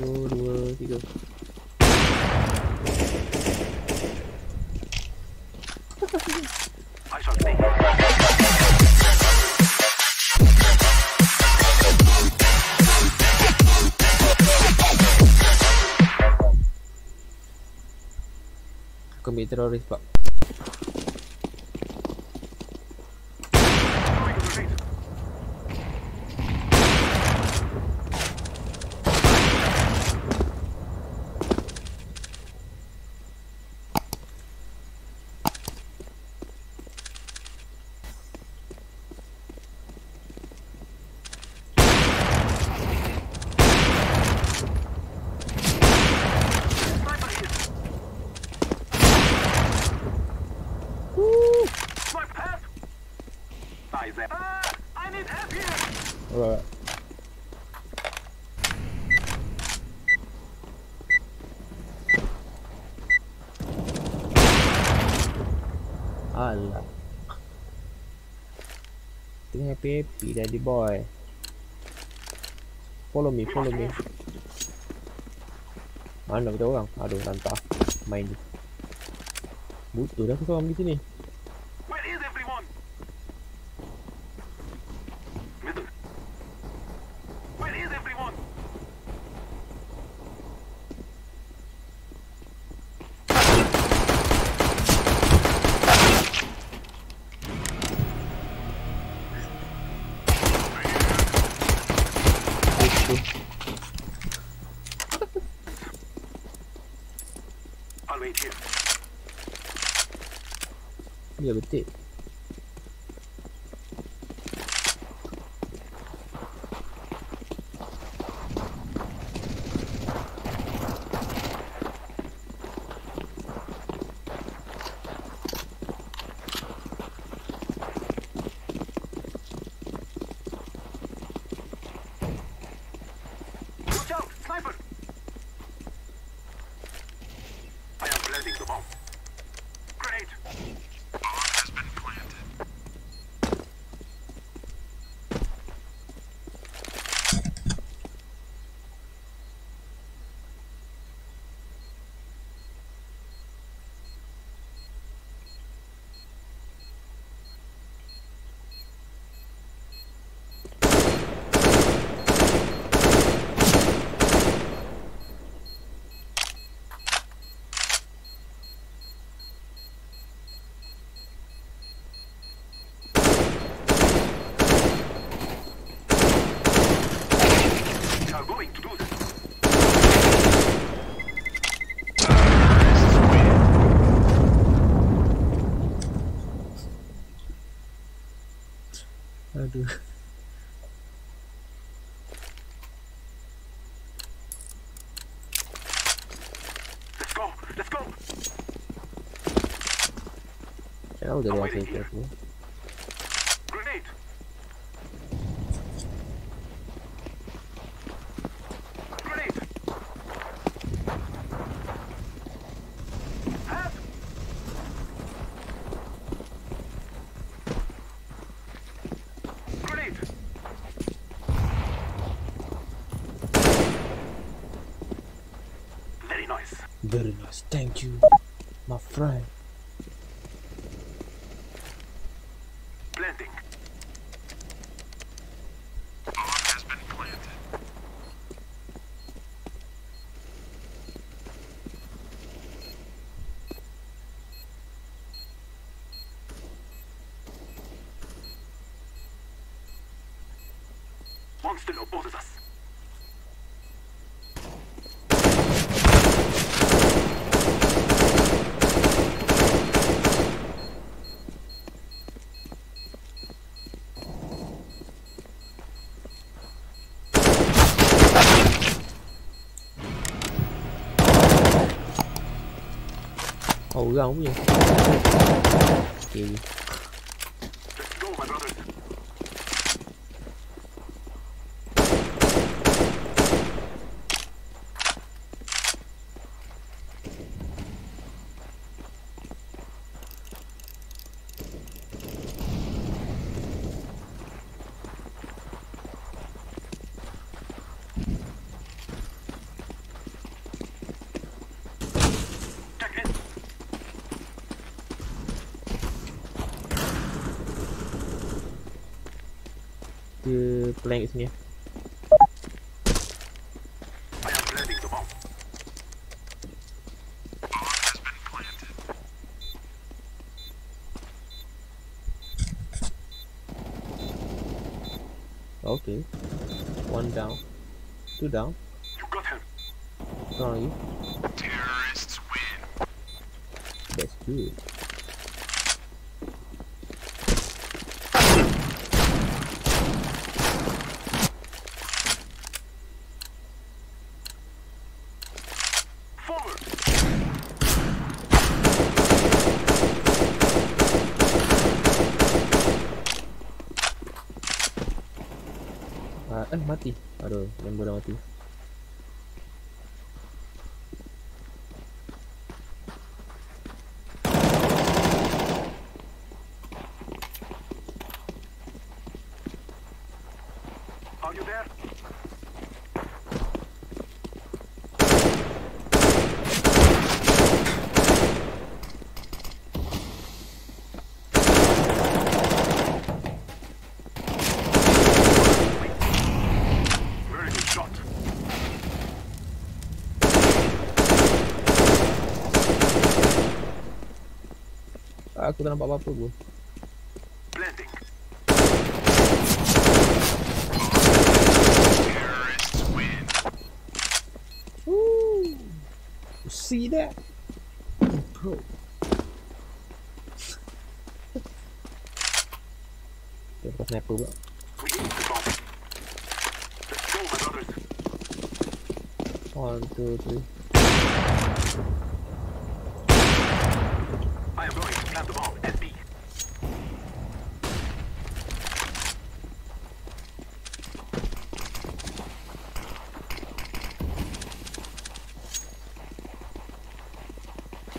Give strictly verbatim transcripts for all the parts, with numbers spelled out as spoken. forward one, you go. Could be a terrorist, but alright. Ala. Tengah pepi daddy boy. Follow me, follow me. Mana kita orang? Aduh, rantau main ni. Butuh dah kita orang di sini. Ya betul. Aduh. Let's go. Let's go. Ya udah langsung ke sini. Grenade. Grenade. Help. Very nice, thank you, my friend. Planting. Bomb has been planted. Monster opposes us. Oh, that weird. Scary. Let's go, my brother. Still playing is near. Okay, one down, two down. You got him. Where are you? Terrorists win. That's good. Eh mati, aduh, yang bodoh mati. Are you there? Aku tak nampak apa-apa pun. Ooh, you see that? Bro. Dapat sniper pula. One, two, three. I am going to plant the bomb at B.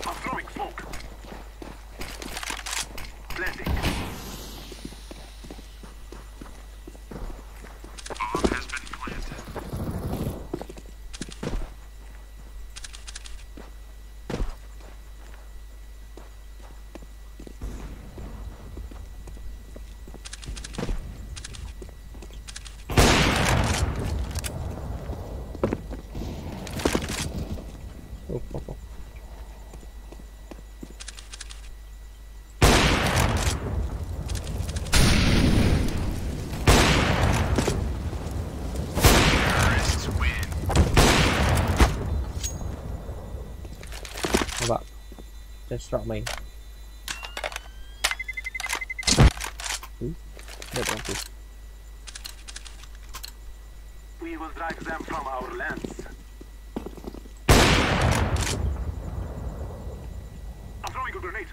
I'm throwing smoke. Planting. Bomb has been planted. Just drop mine. Hmm? That one too. We will drag them from our lands. I'm throwing a grenade.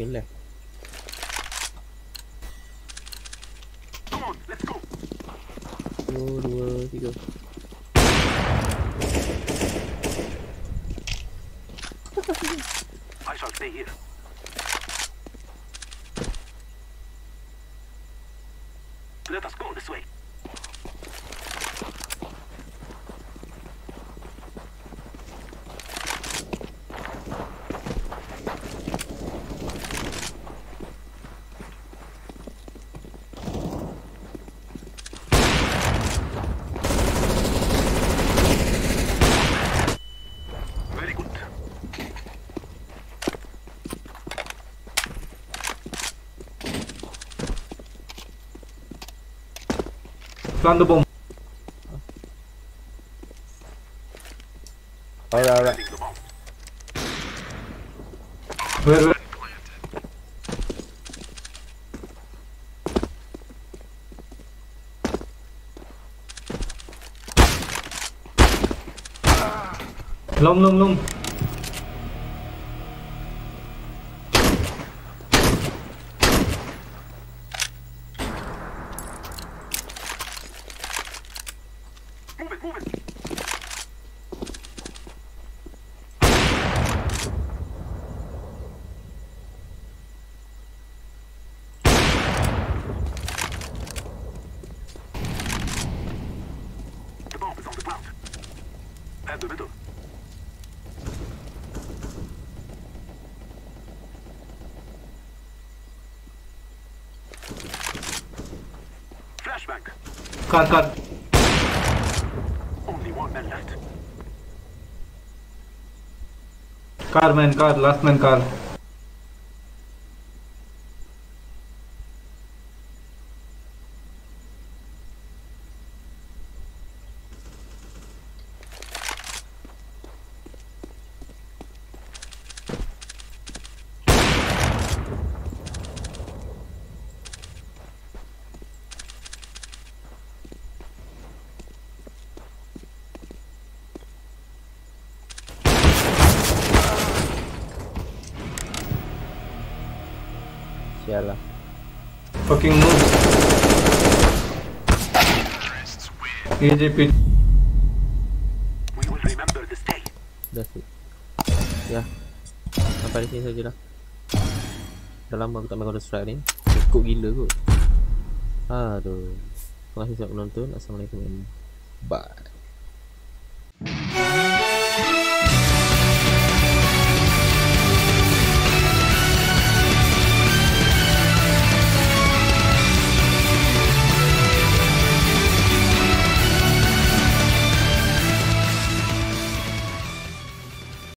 Come on, let's go. Two, two, three, go. I shall stay here. Let us go this way. Plant the bomb. Ahora, ahora. Verde. Long, long, long. Cut, cut. Only one man left. Car man, car, last man, car. Yala. Fucking move. E G P. We will remember this day. That's it. Ya. Sampai di sini sajalah. Dah lama aku tak main Counter Strike ni. Cukup gila kot. Aduh. Terima kasih sebab menonton. Assalamualaikum. Bye.